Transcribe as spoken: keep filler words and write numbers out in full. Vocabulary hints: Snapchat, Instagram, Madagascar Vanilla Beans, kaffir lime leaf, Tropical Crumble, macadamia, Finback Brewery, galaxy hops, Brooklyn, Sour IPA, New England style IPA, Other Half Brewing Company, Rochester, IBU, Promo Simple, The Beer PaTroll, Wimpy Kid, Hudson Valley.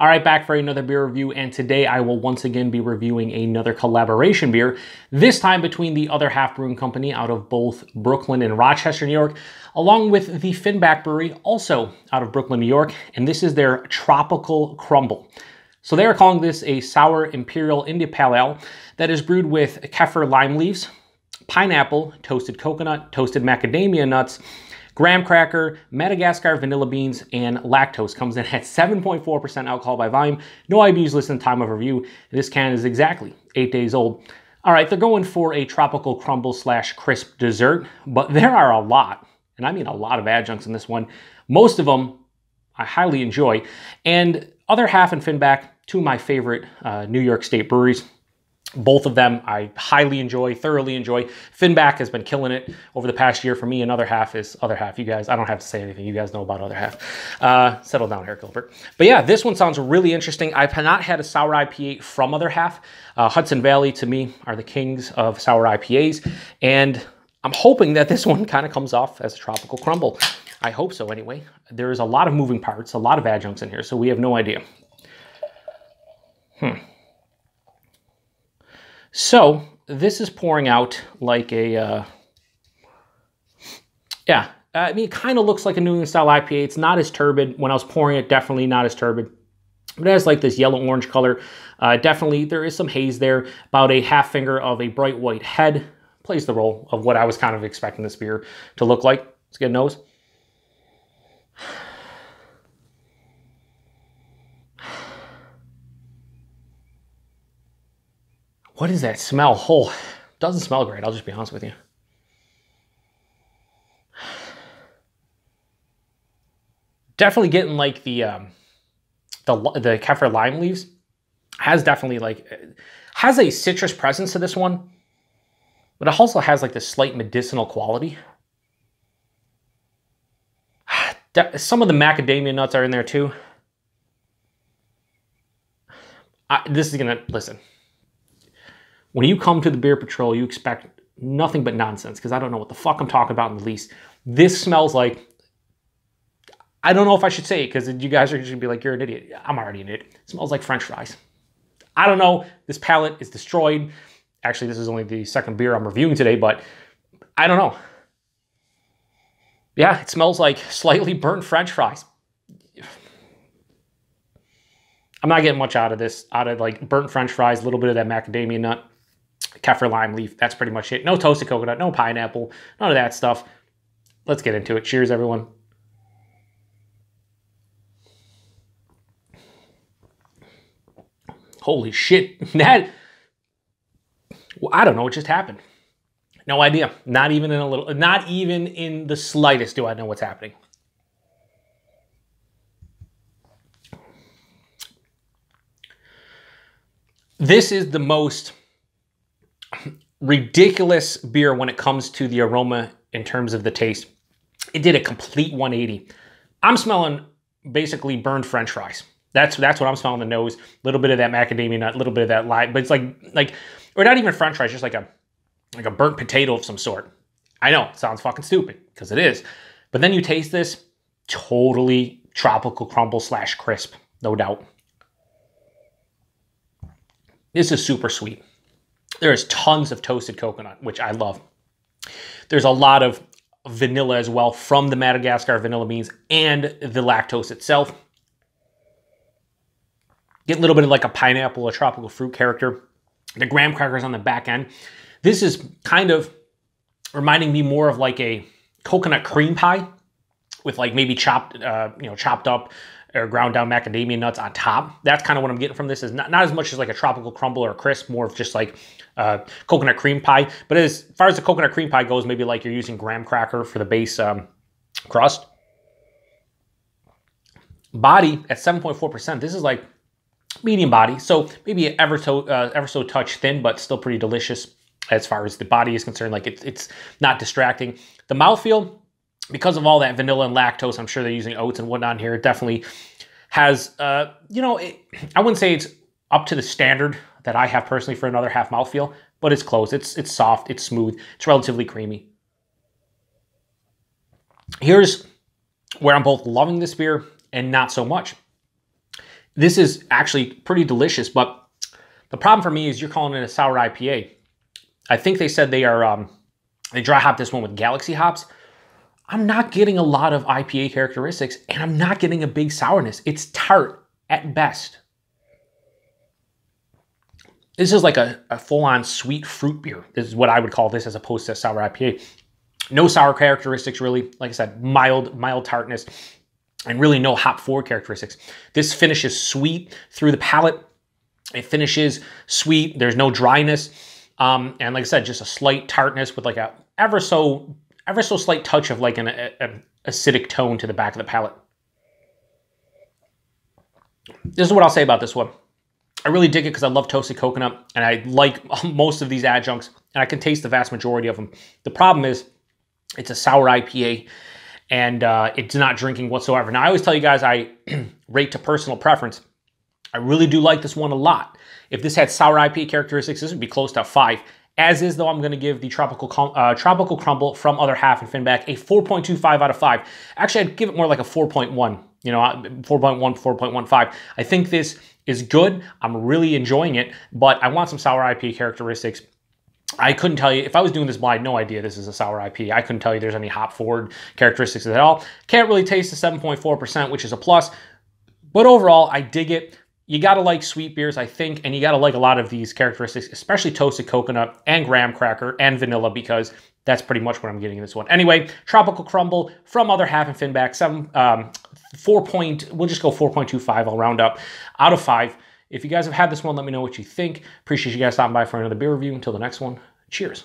All right, back for another beer review, and today I will once again be reviewing another collaboration beer, this time between the Other Half Brewing Company out of both Brooklyn and Rochester, New York, along with the Finback Brewery, also out of Brooklyn, New York, and this is their Tropical Crumble. So they are calling this a Sour Imperial India Pale Ale that is brewed with kaffir lime leaves, pineapple, toasted coconut, toasted macadamia nuts, graham cracker, Madagascar vanilla beans, and lactose. Comes in at seven point four percent alcohol by volume. No I B Us listed in time of review. This can is exactly eight days old. All right, they're going for a tropical crumble slash crisp dessert, but there are a lot, and I mean a lot of adjuncts in this one. Most of them I highly enjoy. And Other Half and Finback, two of my favorite uh, New York State breweries. Both of them I highly enjoy, thoroughly enjoy. Finback has been killing it over the past year for me, and Other Half is Other Half. You guys, I don't have to say anything. You guys know about Other Half. Uh, settle down here, Gilbert. But yeah, this one sounds really interesting. I've not had a sour I P A from Other Half. Uh, Hudson Valley, to me, are the kings of sour I P As, and I'm hoping that this one kind of comes off as a tropical crumble. I hope so, anyway. There is a lot of moving parts, a lot of adjuncts in here, so we have no idea. Hmm. So this is pouring out like a, uh, yeah, I mean, it kind of looks like a New England style I P A. It's not as turbid. When I was pouring it, definitely not as turbid. But it has like this yellow-orange color. Uh, definitely, there is some haze there, about a half finger of a bright white head. Plays the role of what I was kind of expecting this beer to look like. Let's get a nose. What is that smell? Oh, doesn't smell great. I'll just be honest with you. Definitely getting like the um, the the kaffir lime leaves. Has definitely like has a citrus presence to this one, but it also has like this slight medicinal quality. Some of the macadamia nuts are in there too. I, this is gonna listen. When you come to the Beer Patrol, you expect nothing but nonsense, because I don't know what the fuck I'm talking about in the least. This smells like, I don't know if I should say it, because you guys are just going to be like, you're an idiot. I'm already an idiot. It smells like French fries. I don't know. This palate is destroyed. Actually, this is only the second beer I'm reviewing today, but I don't know. Yeah, it smells like slightly burnt French fries. I'm not getting much out of this, out of like burnt French fries, a little bit of that macadamia nut, kaffir lime leaf. That's pretty much it. No toasted coconut, no pineapple, none of that stuff. Let's get into it. Cheers, everyone. Holy shit. That, well, I don't know what just happened. No idea. Not even in a little, not even in the slightest do I know what's happening. This is the most ridiculous beer when it comes to the aroma in terms of the taste. It did a complete one eighty. I'm smelling basically burned French fries. That's that's what I'm smelling in the nose. A little bit of that macadamia nut, a little bit of that lime, but it's like like or not even French fries, just like a like a burnt potato of some sort. I know it sounds fucking stupid because it is, but then you taste this, totally tropical crumble slash crisp, no doubt. This is super sweet. There is tons of toasted coconut, which I love. There's a lot of vanilla as well from the Madagascar vanilla beans and the lactose itself. Get a little bit of like a pineapple, a tropical fruit character. The graham crackers on the back end. This is kind of reminding me more of like a coconut cream pie with like maybe chopped, uh, you know, chopped up or ground down macadamia nuts on top. That's kind of what I'm getting from this. Is not, not as much as like a tropical crumble or a crisp, more of just like uh, coconut cream pie. But as far as the coconut cream pie goes, maybe like you're using graham cracker for the base um, crust. Body at seven point four percent. This is like medium body. So maybe ever so, uh, ever so touch thin, but still pretty delicious as far as the body is concerned. Like it, it's not distracting. The mouthfeel, because of all that vanilla and lactose, I'm sure they're using oats and whatnot here. It definitely has, uh, you know, it, I wouldn't say it's up to the standard that I have personally for another half mouthfeel, but it's close. It's it's soft. It's smooth. It's relatively creamy. Here's where I'm both loving this beer and not so much. This is actually pretty delicious, but the problem for me is you're calling it a sour I P A. I think they said they are, um, they dry hop this one with galaxy hops. I'm not getting a lot of I P A characteristics, and I'm not getting a big sourness. It's tart at best. This is like a, a full-on sweet fruit beer. This is what I would call this as opposed to a sour I P A. No sour characteristics, really. Like I said, mild, mild tartness, and really no hop-forward characteristics. This finishes sweet through the palate. It finishes sweet. There's no dryness. Um, and like I said, just a slight tartness with like a ever so ever so slight touch of like an a, a acidic tone to the back of the palate. This is what I'll say about this one. I really dig it because I love toasted coconut, and I like most of these adjuncts, and I can taste the vast majority of them. The problem is it's a sour I P A, and uh, it's not drinking whatsoever. Now, I always tell you guys I rate to personal preference. I really do like this one a lot. If this had sour I P A characteristics, this would be close to a five. As is, though, I'm going to give the Tropical uh, Tropical Crumble from Other Half and Finback a four point two five out of five. Actually, I'd give it more like a four point one. You know, four point one, four point one five. I think this is good. I'm really enjoying it, but I want some sour I P A characteristics. I couldn't tell you, if I was doing this blind, no idea this is a sour I P A. I couldn't tell you there's any hop forward characteristics at all. Can't really taste the seven point four percent, which is a plus. But overall, I dig it. You gotta like sweet beers, I think, and you gotta like a lot of these characteristics, especially toasted coconut and graham cracker and vanilla, because that's pretty much what I'm getting in this one. Anyway, Tropical Crumble from Other Half and Finback, seven, um, four point, we'll just go four point two five, I'll round up, out of five. If you guys have had this one, let me know what you think. Appreciate you guys stopping by for another beer review. Until the next one, cheers.